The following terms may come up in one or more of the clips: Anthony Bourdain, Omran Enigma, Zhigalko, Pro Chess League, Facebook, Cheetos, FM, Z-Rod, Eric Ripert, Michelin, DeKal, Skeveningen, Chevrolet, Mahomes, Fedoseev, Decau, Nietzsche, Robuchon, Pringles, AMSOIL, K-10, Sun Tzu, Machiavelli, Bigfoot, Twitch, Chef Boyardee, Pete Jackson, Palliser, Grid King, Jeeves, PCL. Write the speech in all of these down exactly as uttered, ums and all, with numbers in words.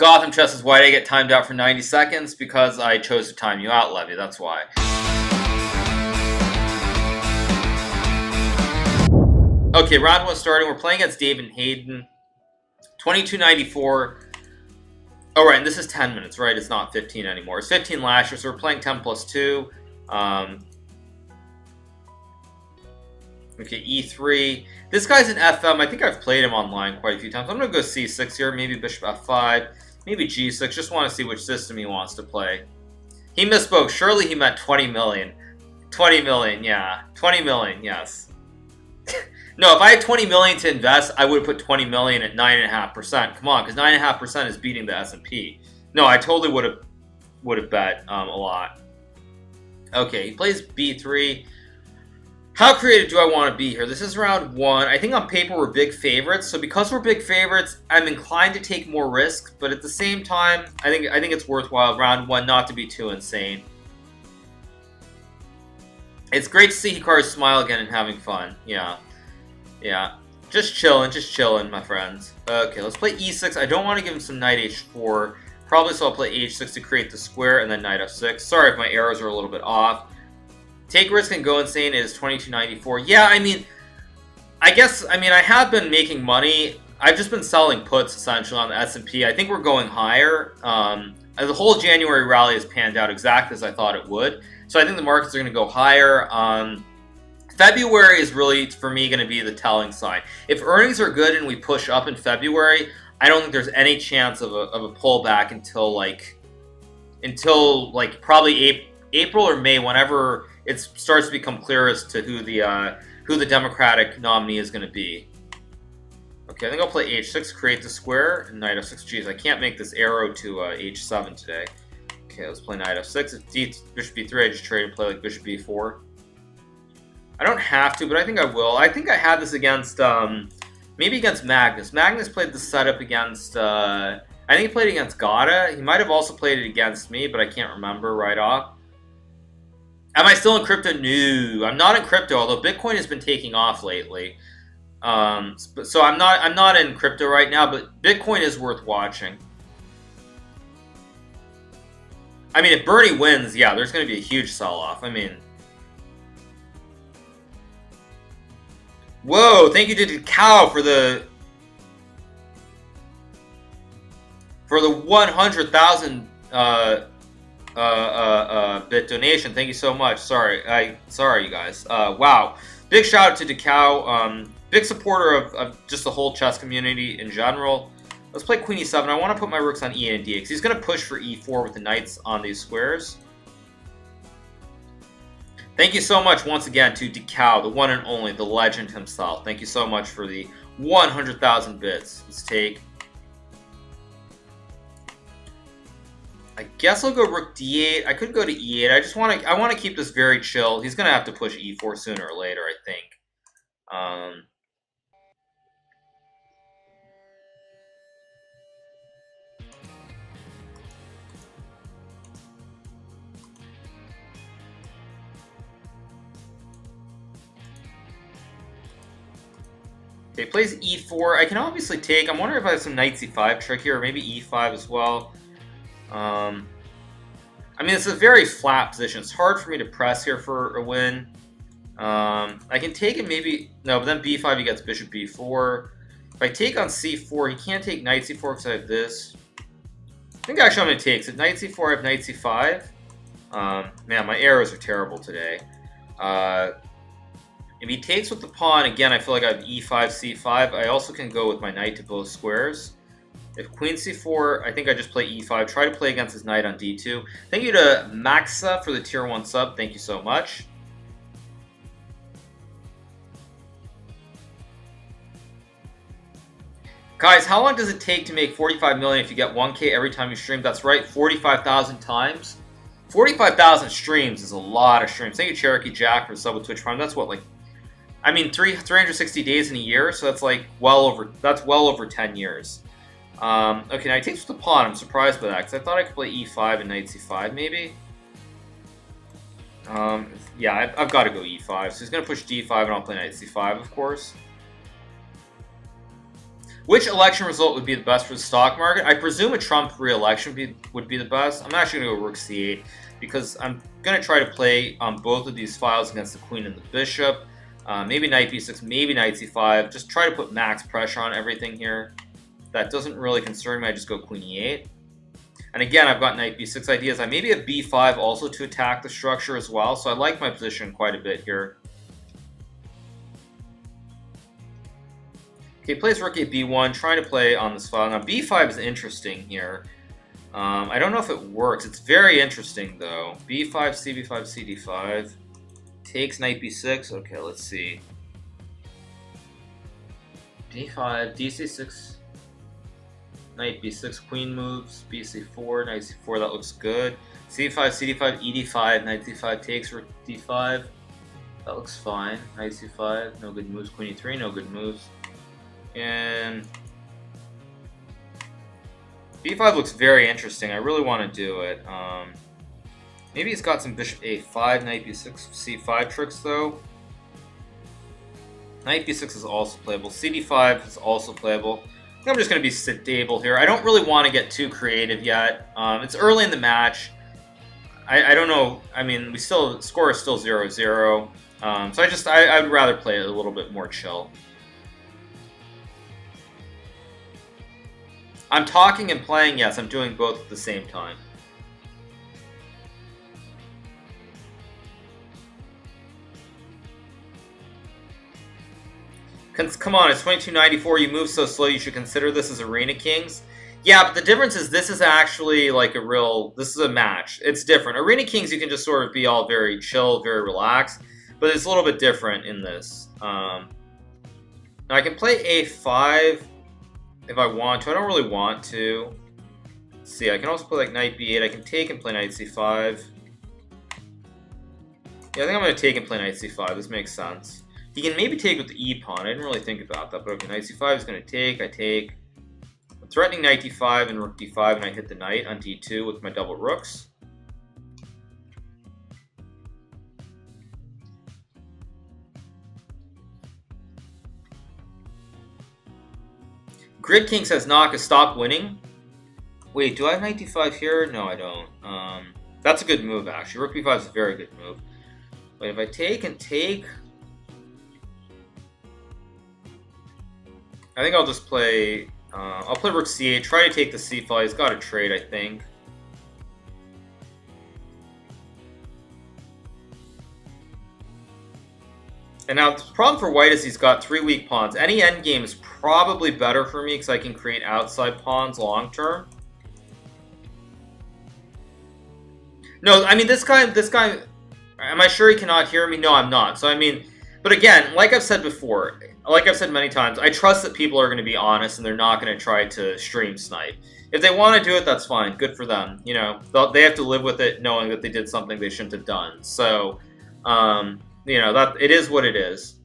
Gotham Chess is why I get timed out for ninety seconds, because I chose to time you out, Levy. That's why. Okay, round one starting. We're playing against David Hayden. twenty-two ninety-four. Oh, right, and this is ten minutes, right? It's not fifteen anymore. It's fifteen last year, so we're playing ten plus two. Um, okay, E three. This guy's an F M. I think I've played him online quite a few times. I'm going to go C six here, maybe Bishop F five, maybe G six. Just want to see which system he wants to play. He misspoke. Surely he meant twenty million. twenty million, yeah. twenty million, yes. No, if I had twenty million to invest, I would have put twenty million at nine point five percent. Come on, because nine point five percent is beating the S and P. No, I totally would have would have bet um, a lot. Okay, he plays B three. How creative do I want to be here? This is round one. I think on paper we're big favorites. So because we're big favorites, I'm inclined to take more risks. But at the same time, I think I think it's worthwhile round one not to be too insane. It's great to see Hikaru smile again and having fun. Yeah. Yeah. Just chilling, just chilling, my friends. Okay, let's play E six. I don't want to give him some knight H four. Probably so I'll play H six to create the square and then knight F six. Sorry if my arrows are a little bit off. Take risk and go insane is twenty-two ninety-four. Yeah, I mean, I guess, I mean, I have been making money. I've just been selling puts, essentially, on the S and P. I think we're going higher. Um, the whole January rally has panned out exactly as I thought it would. So I think the markets are going to go higher. Um, February is really, for me, going to be the telling sign. If earnings are good and we push up in February, I don't think there's any chance of a, of a pullback until, like, until, like, probably April or May, whenever it starts to become clear as to who the uh, who the Democratic nominee is going to be. Okay, I think I'll play H six, create the square, and knight F six. Geez, I can't make this arrow to uh, H seven today. Okay, let's play knight F six. If D, bishop B three, I just trade and play like bishop B four. I don't have to, but I think I will. I think I had this against, um, maybe against Magnus. Magnus played this setup against, uh, I think he played against Gata. He might have also played it against me, but I can't remember right off. Am I still in crypto? No, I'm not in crypto, although Bitcoin has been taking off lately. Um, so I'm not, I'm not in crypto right now, but Bitcoin is worth watching. I mean, if Bernie wins, yeah, there's going to be a huge sell-off. I mean... Whoa, thank you to DeKal for the for the one hundred thousand uh, uh, uh, uh, bit donation. Thank you so much. Sorry, I sorry you guys. Uh, wow, big shout out to DeKal. Um, big supporter of, of just the whole chess community in general. Let's play Queen E seven. I want to put my rooks on E eight and D eight. He's going to push for E four with the knights on these squares. Thank you so much once again to DeKal, the one and only, the legend himself. Thank you so much for the one hundred thousand bits. Let's take... I guess I'll go rook D eight. I could go to E eight. I just want to I want to keep this very chill. He's going to have to push E four sooner or later, I think. Um... Okay, plays E four. I can obviously take. I'm wondering if I have some knight C five trick here, or maybe E five as well. Um, I mean, it's a very flat position. It's hard for me to press here for a win. Um, I can take it maybe... No, but then B five, he gets bishop B four. If I take on C four, he can't take knight C four because I have this. I think actually I'm going to take. So knight C four, I have knight C five. Um, man, my arrows are terrible today. Uh... If he takes with the pawn, again, I feel like I have E five, C five. I also can go with my knight to both squares. If queen C four, I think I just play E five. Try to play against his knight on D two. Thank you to Maxa for the tier one sub. Thank you so much. Guys, how long does it take to make forty-five million if you get one K every time you stream? That's right, forty-five thousand times. forty-five thousand streams is a lot of streams. Thank you, Cherokee Jack, for the sub with Twitch Prime. That's what, like... I mean, three three hundred sixty days in a year, so that's like well over. That's well over ten years. Um, okay, now he takes the pawn. I'm surprised by that because I thought I could play E five and knight C five maybe. Um, yeah, I've, I've got to go E five. So he's gonna push D five, and I'll play knight C five, of course. Which election result would be the best for the stock market? I presume a Trump re-election be, would be the best. I'm actually going to go rook c eight because I'm going to try to play on um, both of these files against the queen and the bishop. Uh, maybe knight b six, maybe knight c five. Just try to put max pressure on everything here. If that doesn't really concern me. I just go queen e eight. And again, I've got knight b six ideas. I maybe have b five also to attack the structure as well. So I like my position quite a bit here. Okay, plays rook at b one, trying to play on this file. Now b five is interesting here. Um, I don't know if it works. It's very interesting though. b five, c b five, c d five. Takes knight b six. Okay, let's see. d five, d c six. Knight b six, queen moves, b c four, knight c four, that looes good. c five, c d five, e d five, knight c five takes, rook d five, that looks fine. Knight c five, no good moves, queen e three, no good moves. And b five looks very interesting, I really want to do it. Um, maybe it's got some bishop a five, knight b six, c five tricks though. Knight b six is also playable, c d five is also playable. I'm just going to be stable here. I don't really want to get too creative yet. Um, it's early in the match. I, I don't know. I mean, we still the score is still zero zero. Um, so I just I, I would rather play it a little bit more chill. I'm talking and playing. Yes, I'm doing both at the same time. Come on, it's twenty-two ninety-four. You move so slow, you should consider this as Arena Kings. Yeah, but the difference is this is actually like a real, this is a match. It's different. Arena Kings, you can just sort of be all very chill, very relaxed. But it's a little bit different in this. Um, now I can play a five if I want to. I don't really want to. Let's see, I can also play like knight b eight. I can take and play knight c five. Yeah, I think I'm going to take and play knight c five. This makes sense. He can maybe take with the e-pawn. I didn't really think about that, but okay, knight c five is going to take. I take. I'm threatening knight d five and rook d five, and I hit the knight on d two with my double rooks. Grid King says Naka, stop winning. Wait, do I have knight d five here? No, I don't. Um, that's a good move, actually. Rook b five is a very good move. Wait, if I take and take... I think I'll just play, uh, I'll play rook c eight, try to take the c file. He's got a trade, I think. And now the problem for white is he's got three weak pawns. Any endgame is probably better for me because I can create outside pawns long term. No, I mean, this guy, this guy, am I sure he cannot hear me? No, I'm not. So, I mean, but again, like I've said before, like I've said many times, I trust that people are going to be honest and they're not going to try to stream snipe. If they want to do it, that's fine. Good for them. You know, they have to live with it knowing that they did something they shouldn't have done. So, um, you know, that it is what it is.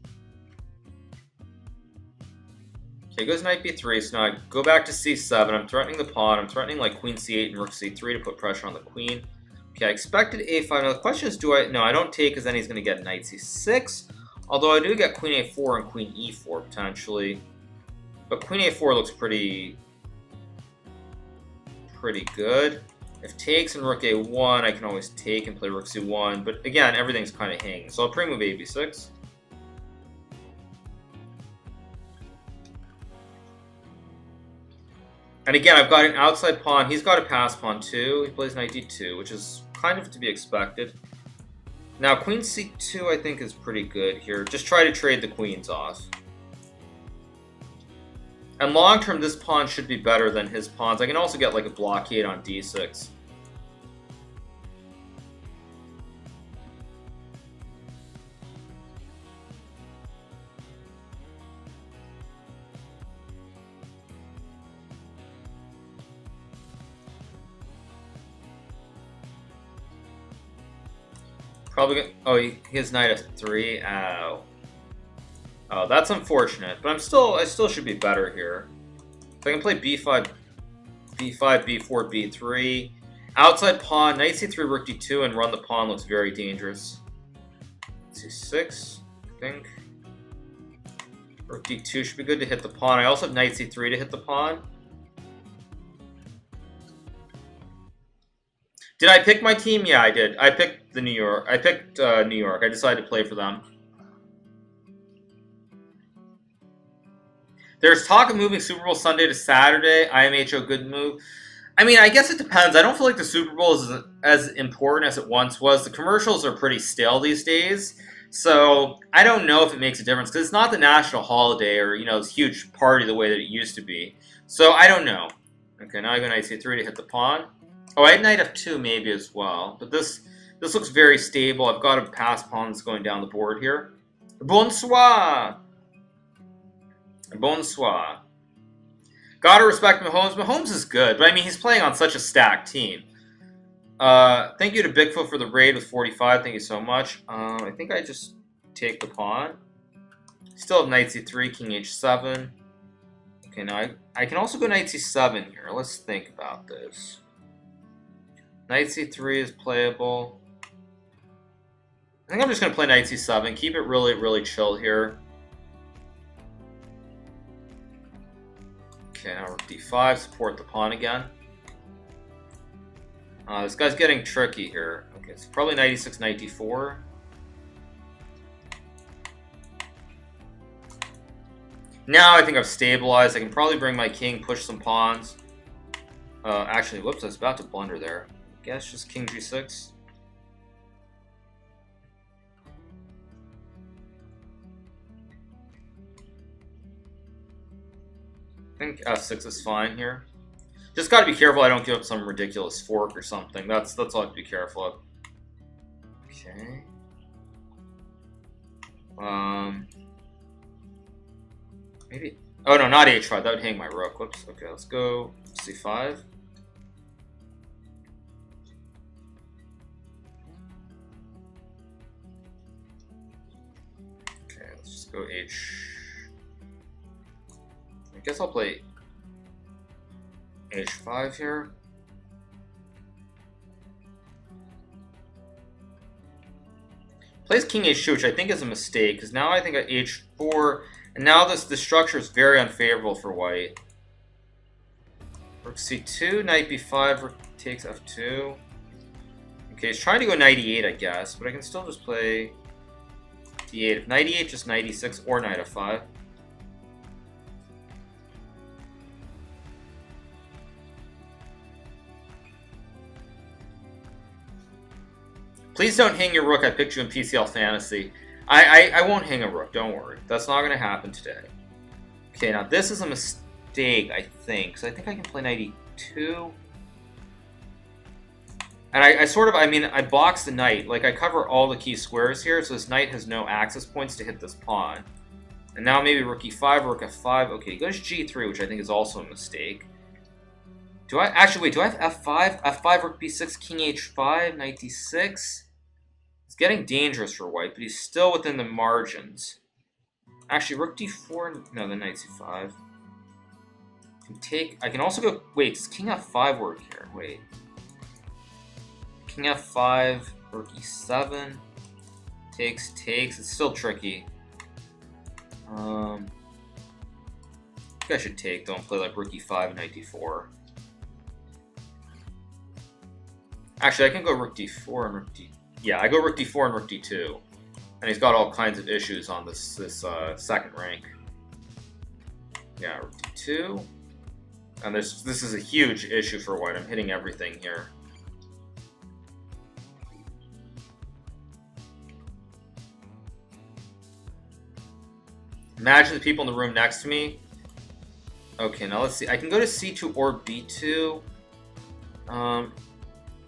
Okay, goes knight b three. So now I go back to c seven. I'm threatening the pawn. I'm threatening like queen c eight and rook c three to put pressure on the queen. Okay, I expected a five. Now the question is, do I... No, I don't take because then he's going to get knight c six. Although I do get queen a four and queen e four, potentially. But queen a four looks pretty... pretty good. If takes and rook a one, I can always take and play rook c one. But again, everything's kind of hanging. So I'll pre-move a b six. And again, I've got an outside pawn. He's got a pass pawn too. He plays knight d two, which is kind of to be expected. Now, queen c two I think is pretty good here. Just try to trade the queens off. And long term, this pawn should be better than his pawns. I can also get like a blockade on d six. Probably gonna, oh, he has knight f three. Ow. Oh, that's unfortunate. But I'm still, I still should be better here. If I can play b five, b five, b four, b three, outside pawn, knight c three, rook d two, and run the pawn looks very dangerous. c six, I think. Rook d two should be good to hit the pawn. I also have knight c three to hit the pawn. Did I pick my team? Yeah, I did. I picked the New York. I picked uh, New York. I decided to play for them. There's talk of moving Super Bowl Sunday to Saturday. I M H O, good move. I mean, I guess it depends. I don't feel like the Super Bowl is as important as it once was. The commercials are pretty stale these days. So I don't know if it makes a difference because it's not the national holiday or, you know, this huge party the way that it used to be. So I don't know. Okay, now I go knight c three to hit the pawn. Oh, I had knight f two maybe as well. But this this looks very stable. I've got a pass pawn that's going down the board here. Bonsoir! Bonsoir. Gotta respect Mahomes. Mahomes is good, but I mean, he's playing on such a stacked team. Uh, thank you to Bigfoot for the raid with forty-five. Thank you so much. Um, I think I just take the pawn. Still have knight c three, king h seven. Okay, now I, I can also go knight c seven here. Let's think about this. Knight c three is playable. I think I'm just going to play knight c seven. Keep it really, really chill here. Okay, now rook d five, support the pawn again. Uh, this guy's getting tricky here. Okay, it's probably knight e six, knight d four. Now I think I've stabilized. I can probably bring my king, push some pawns. Uh, actually, whoops, I was about to blunder there. I guess just king g six. I think f six is fine here. Just got to be careful I don't give up some ridiculous fork or something. That's that's all I have to be careful of. Okay. Um. Maybe. Oh no, not h five. That would hang my rook. Whoops. Okay, let's go c five. Okay, let's just go h. I guess I'll play h five here. Plays king h two, which I think is a mistake, because now I think at h four, and now this the structure is very unfavorable for white. Rook c two, knight b five, rook takes f two. Okay, he's trying to go knight e eight, I guess, but I can still just play d eight. If knight e eight, just knight e six or knight f five. Please don't hang your rook. I picked you in P C L Fantasy. I, I, I won't hang a rook. Don't worry. That's not going to happen today. Okay, now this is a mistake, I think. So I think I can play knight e two. And I, I sort of, I mean, I box the knight. Like, I cover all the key squares here, so this knight has no access points to hit this pawn. And now maybe rook e five, rook f five. Okay, he goes g three, which I think is also a mistake. Do I, actually, wait, do I have f five? f five, rook b six, king h five, knight d six. It's getting dangerous for white, but he's still within the margins. Actually, rook d four, no, the knight c five. I can take, I can also go, wait, does king f five work here? Wait. King f five, rook e seven. Takes, takes, it's still tricky. Um, I think I should take, though, and play like rook e five and knight d four. Actually, I can go rook d four and rook d... Yeah, I go rook d four and rook d two. And he's got all kinds of issues on this this uh, second rank. Yeah, rook d two. And this, this is a huge issue for white. I'm hitting everything here. Imagine the people in the room next to me. Okay, now let's see. I can go to c two or b two. Um...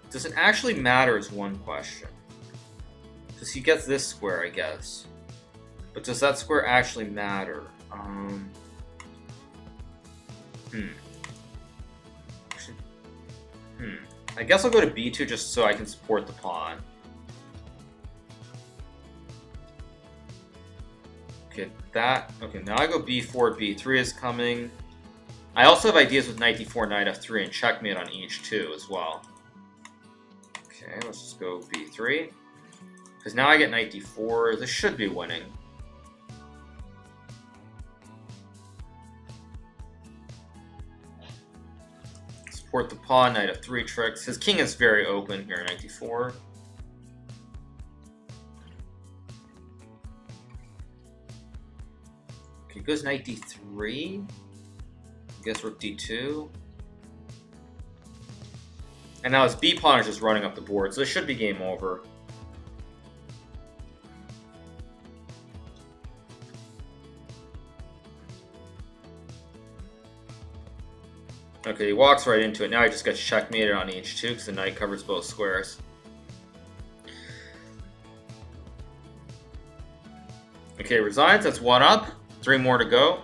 Does it actually matter is one question. Because he gets this square, I guess. But does that square actually matter? Um, hmm. Actually, hmm. I guess I'll go to b two just so I can support the pawn. Okay, that... Okay, now I go b four, b three is coming. I also have ideas with knight d four, knight f three, and checkmate on h two as well. Okay, let's just go b three. Because now I get knight d four. This should be winning. Port the pawn, knight of three tricks. His king is very open here, knight d four. Okay, goes knight d three. Guess rook d two. And now his b pawn is just running up the board, so it should be game over. Okay, he walks right into it. Now he just gets checkmated on h two because the knight covers both squares. Okay, resigns. That's one up. Three more to go.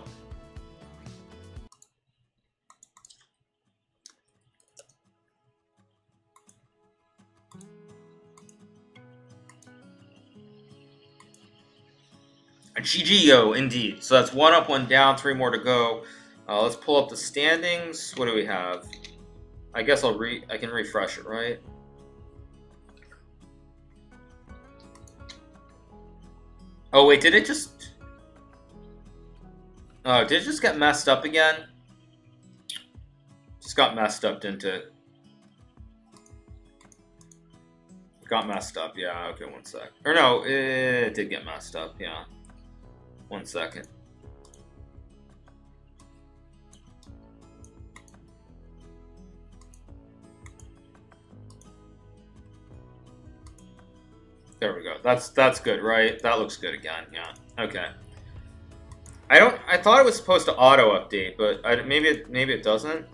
And G G O, indeed. So that's one up, one down, three more to go. Uh, let's pull up the standings. What do we have? I guess I'll re I can refresh it, right? Oh wait, did it just? Oh, did it just get messed up again? Just got messed up, didn't it? Got messed up. Yeah. Okay, one sec. Or no, it did get messed up. Yeah. One second. There we go. That's that's good, right? That looks good again. Yeah. Okay. I don't. I thought it was supposed to auto update, but I, maybe it, maybe it doesn't.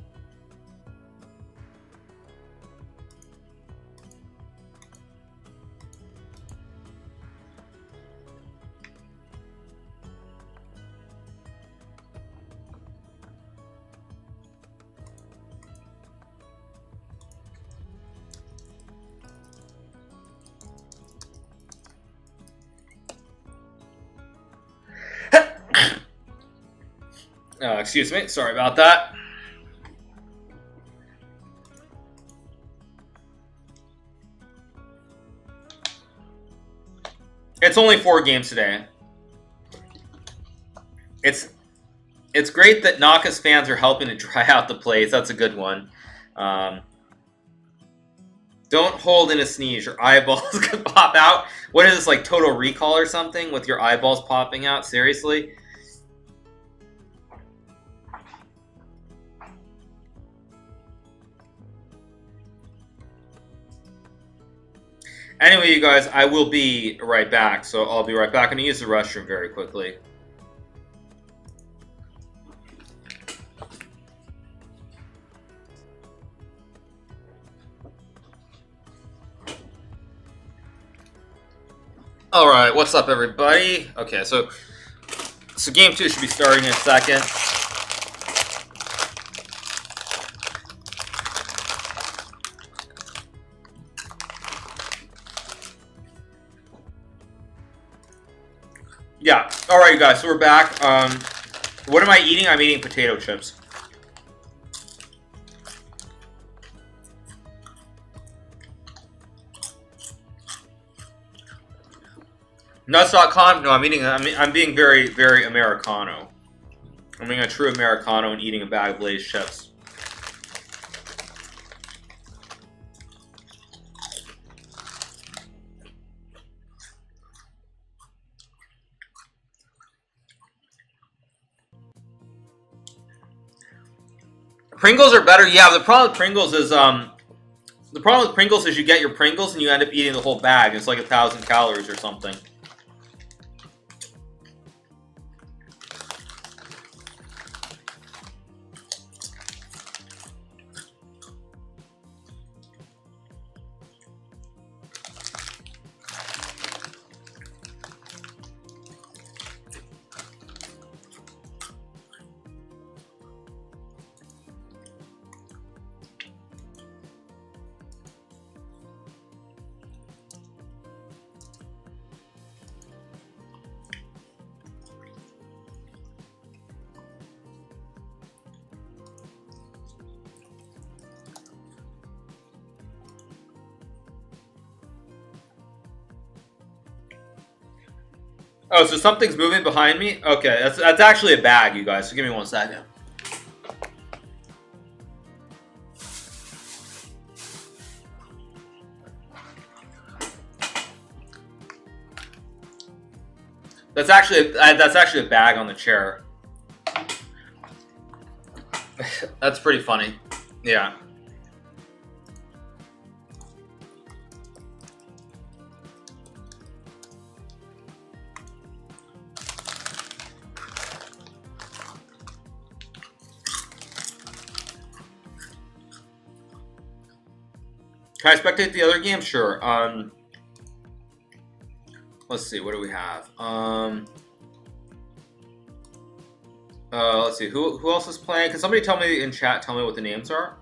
Uh, excuse me, sorry about that. It's only four games today. It's it's great that Naka's fans are helping to dry out the plays. That's a good one. Um, don't hold in a sneeze. Your eyeballs could pop out. What is this, like Total Recall or something with your eyeballs popping out? Seriously? Anyway, you guys, I will be right back. So I'll be right back. I'm going to use the restroom very quickly. All right, what's up, everybody? Okay, so so game two should be starting in a second. Yeah. All right, you guys. So we're back. Um, what am I eating? I'm eating potato chips. Nuts dot com. No, I'm eating. I'm, I'm being very, very Americano. I'm being a true Americano and eating a bag of Lay's chips. Pringles are better. Yeah, the problem with Pringles is um, the problem with Pringles is you get your Pringles and you end up eating the whole bag. It's like a thousand calories or something. Oh, so something's moving behind me? Okay, that's, that's actually a bag, you guys, so give me one second. That's actually a, that's actually a bag on the chair. That's pretty funny. Yeah. Can I spectate the other game? Sure. Um, let's see. What do we have? Um, uh, let's see. Who who else is playing? Can somebody tell me in chat? Tell me what the names are.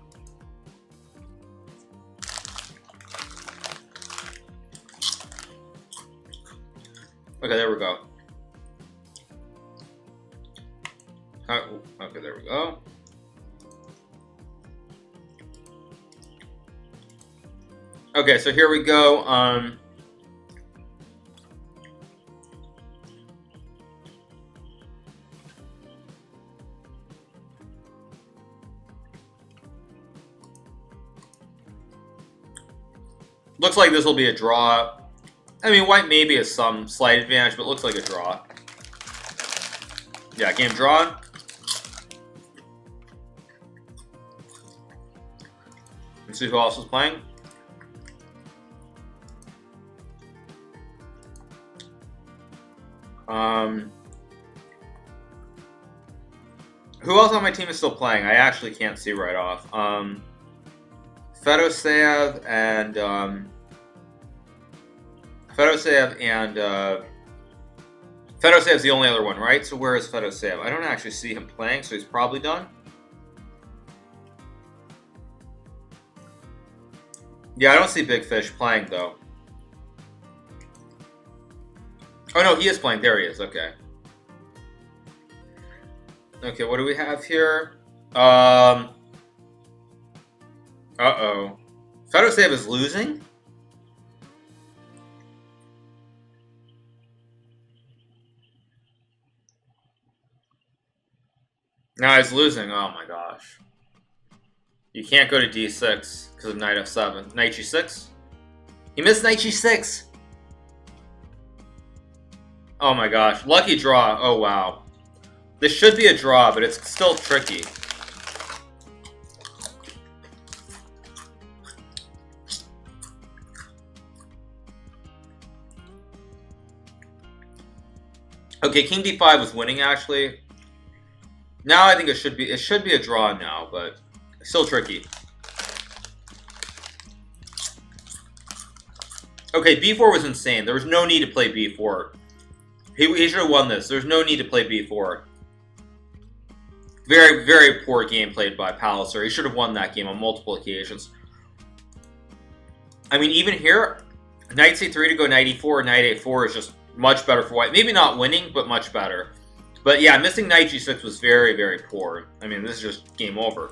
Okay, there we go. Uh, okay, there we go. Okay, so here we go. Um, looks like this will be a draw. I mean, white maybe has some slight advantage, but looks like a draw. Yeah, game drawn. Let's see who else is playing. Um, who else on my team is still playing? I actually can't see right off. Um, Fedoseev and um, Fedoseev and uh, Fedosev's the only other one, right? So where is Fedoseev? I don't actually see him playing, so he's probably done. Yeah, I don't see Big Fish playing though. Oh no, he is playing. There he is. Okay. Okay, what do we have here? Um, uh-oh. Fedoseev is losing? No, he's losing. Oh my gosh. You can't go to d six because of knight f seven. Knight g six? He missed knight g six! Oh my gosh. Lucky draw. Oh wow. This should be a draw, but it's still tricky. Okay, king d five was winning actually. Now I think it should be it should be a draw now, but still tricky. Okay, b four was insane. There was no need to play b four. He, he should have won this. There's no need to play b four. Very, very poor game played by Palliser. He should have won that game on multiple occasions. I mean, even here, knight c three to go knight e four, knight a four is just much better for white. Maybe not winning, but much better. But yeah, missing knight g six was very, very poor. I mean, this is just game over.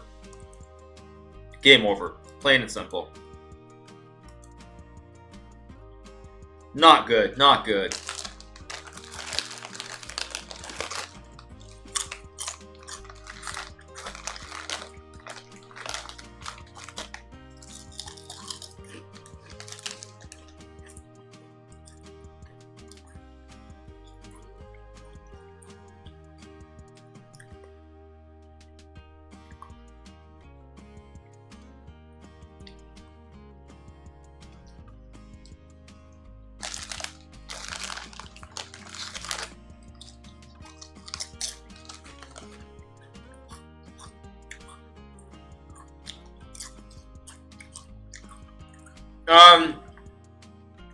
Game over. Plain and simple. Not good. Not good.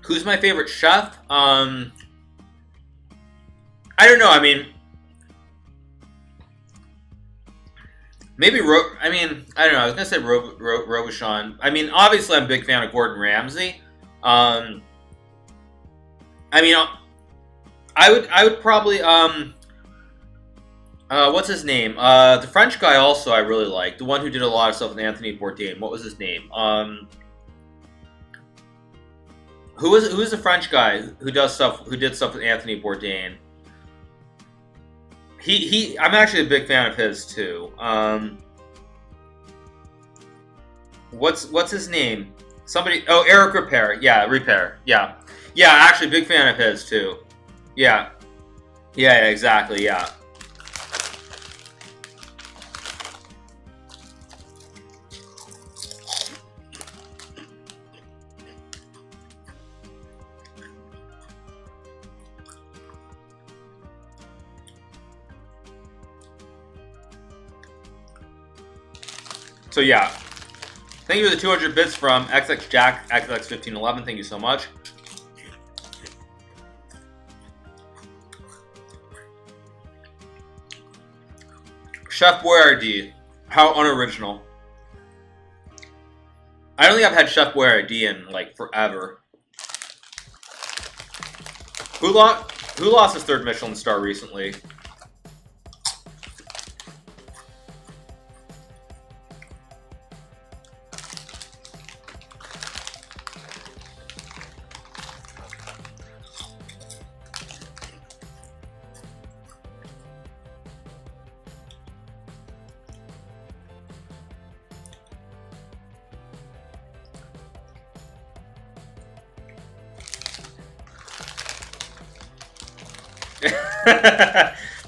Who's my favorite chef? Um, I don't know. I mean, maybe Ro I mean, I don't know. I was gonna say Ro Ro Robuchon. I mean, obviously, I'm a big fan of Gordon Ramsay. Um, I mean, I would, I would probably. Um, uh, what's his name? Uh, the French guy also I really like. The one who did a lot of stuff with Anthony Bourdain. What was his name? Um. Who is who is the French guy who does stuff who did stuff with Anthony Bourdain? He he I'm actually a big fan of his too. Um What's what's his name? Somebody oh Eric Ripert. Yeah, Ripert. Yeah. Yeah, actually big fan of his too. Yeah. Yeah, yeah, exactly, yeah. So yeah, thank you for the two hundred bits from X X Jack X X fifteen eleven. Thank you so much. Chef Boyardee, how unoriginal. I don't think I've had Chef Boyardee in like forever. Who lost? Who lost his third Michelin star recently?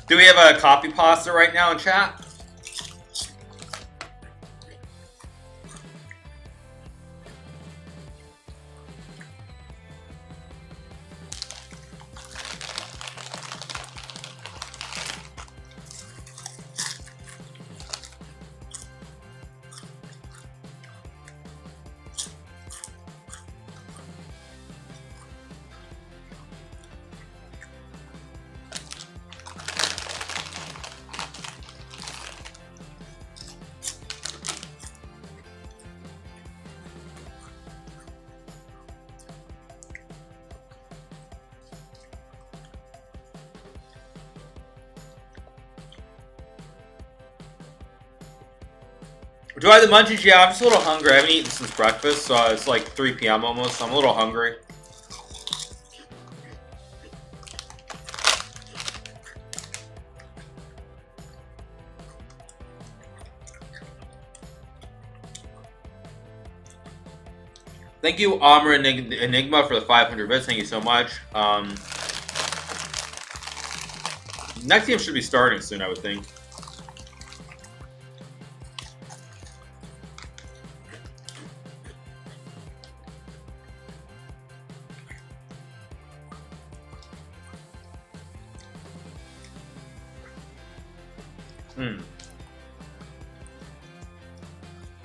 Do we have a copy pasta right now in chat? Do I have the munchies? Yeah, I'm just a little hungry. I haven't eaten since breakfast, so it's like three P M almost, so I'm a little hungry. Thank you, Omran Enigma, for the five hundred bits. Thank you so much. Um, next game should be starting soon, I would think.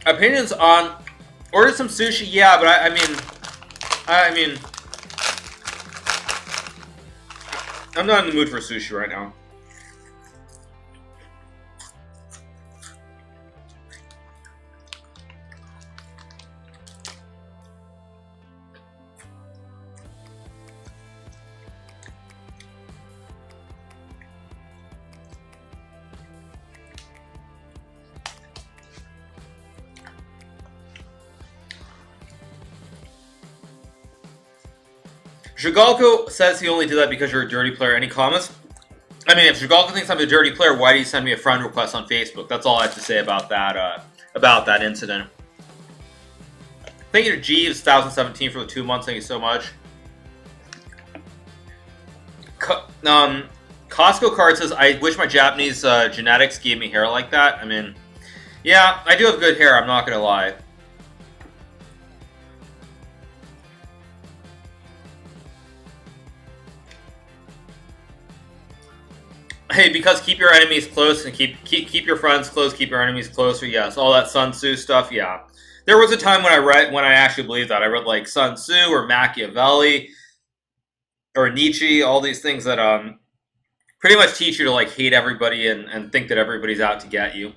Opinions on order some sushi? Yeah, but I, I mean, I, I mean, I'm not in the mood for sushi right now. Zhigalko says he only did that because you're a dirty player. Any comments? I mean, if Zhigalko thinks I'm a dirty player, why do you send me a friend request on Facebook? That's all I have to say about that uh, about that incident. Thank you to Jeeves, one thousand seventeen, for the two months. Thank you so much. Co um, Costco Card says, I wish my Japanese uh, genetics gave me hair like that. I mean, yeah, I do have good hair. I'm not going to lie. Hey, because keep your enemies close and keep, keep keep your friends close, keep your enemies closer. Yes, all that Sun Tzu stuff. Yeah, there was a time when I read when I actually believed that. I read like Sun Tzu or Machiavelli or Nietzsche, all these things that um pretty much teach you to like hate everybody and and think that everybody's out to get you.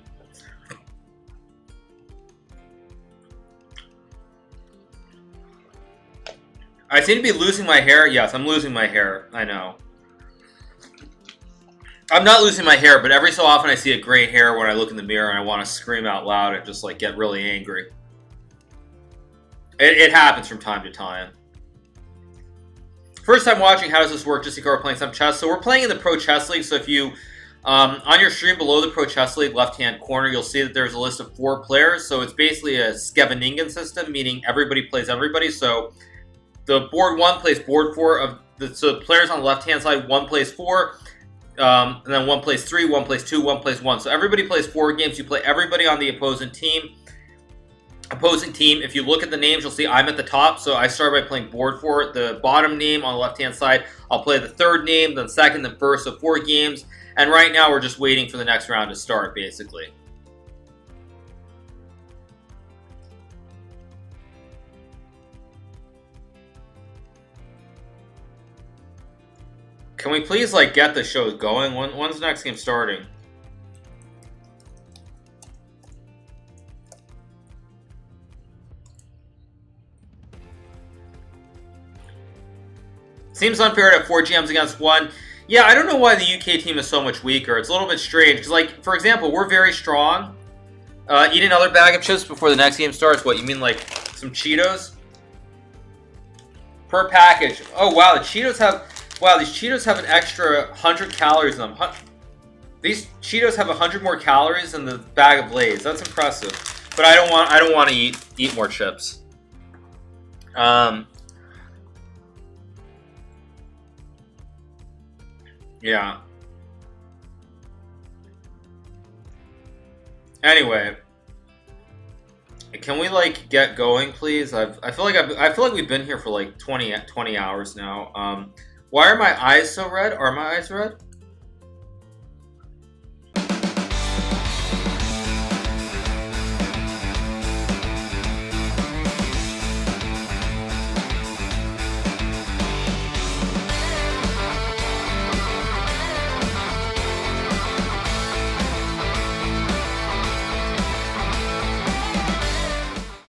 I seem to be losing my hair. Yes, I'm losing my hair. I know. I'm not losing my hair, but every so often I see a gray hair when I look in the mirror and I want to scream out loud and just like get really angry. It, it happens from time to time. First time watching, how does this work? Just Decau, playing some chess. So we're playing in the Pro Chess League. So if you, um, on your stream below the Pro Chess League left-hand corner, you'll see that there's a list of four players. So it's basically a Skeveningen system, meaning everybody plays everybody. So the board one plays board four. Of the, so the players on the left-hand side, one plays four. Um, and then one plays three, one plays two, one plays one. So everybody plays four games. You play everybody on the opposing team. Opposing team, if you look at the names, you'll see I'm at the top. So I start by playing board for the bottom name on the left-hand side. I'll play the third name, then second, then first, so four games. And right now we're just waiting for the next round to start, basically. Can we please, like, get the show going? When, when's the next game starting? Seems unfair to have four G Ms against one. Yeah, I don't know why the U K team is so much weaker. It's a little bit strange. Because, like, for example, we're very strong. Uh, eat another bag of chips before the next game starts. What, you mean, like, some Cheetos? Per package. Oh, wow, the Cheetos have... Wow, these Cheetos have an extra one hundred calories in them. These Cheetos have one hundred more calories than the bag of Lay's. That's impressive. But I don't want I don't want to eat eat more chips. Um Yeah. Anyway, can we like get going, please? I've I feel like I've, I feel like we've been here for like twenty hours now. Um Why are my eyes so red? Are my eyes red?